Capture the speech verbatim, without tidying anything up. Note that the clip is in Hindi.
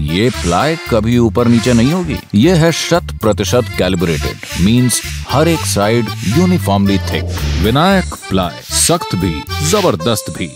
ये प्लाई कभी ऊपर नीचे नहीं होगी। ये है शत प्रतिशत कैलिब्रेटेड, मींस हर एक side uniformly thick. Vinayak ply, सख्त भी, जबरदस्त भी।